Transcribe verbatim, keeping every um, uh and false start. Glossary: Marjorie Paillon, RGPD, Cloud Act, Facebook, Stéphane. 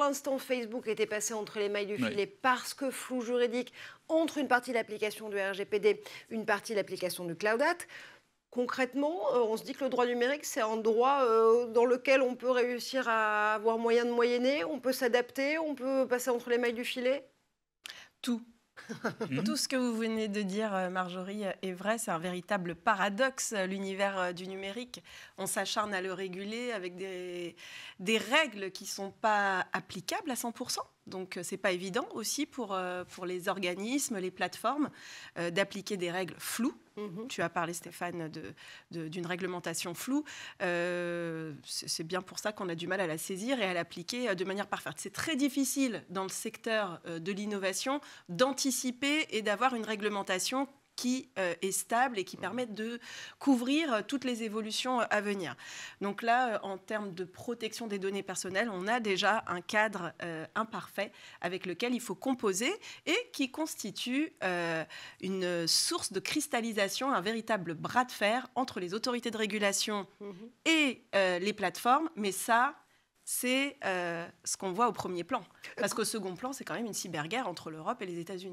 l'instant, Facebook était passé entre les mailles du filet, oui, parce que flou juridique entre une partie de l'application du R G P D, une partie de l'application du Cloud Act. Concrètement, on se dit que le droit numérique, c'est un droit dans lequel on peut réussir à avoir moyen de moyenner, on peut s'adapter, on peut passer entre les mailles du filet. Tout. Mmh. Tout ce que vous venez de dire, Marjorie, est vrai. C'est un véritable paradoxe, l'univers du numérique. On s'acharne à le réguler avec des, des règles qui ne sont pas applicables à cent pour cent. Donc, ce n'est pas évident aussi pour, pour les organismes, les plateformes, euh, d'appliquer des règles floues. Mmh. Tu as parlé, Stéphane, de, de, d'une réglementation floue. Euh, c'est bien pour ça qu'on a du mal à la saisir et à l'appliquer de manière parfaite. C'est très difficile dans le secteur de l'innovation d'anticiper et d'avoir une réglementation qui est stable et qui permet de couvrir toutes les évolutions à venir. Donc là, en termes de protection des données personnelles, on a déjà un cadre euh, imparfait avec lequel il faut composer et qui constitue euh, une source de cristallisation, un véritable bras de fer entre les autorités de régulation et euh, les plateformes. Mais ça, c'est euh, ce qu'on voit au premier plan. Parce qu'au second plan, c'est quand même une cyberguerre entre l'Europe et les États-Unis.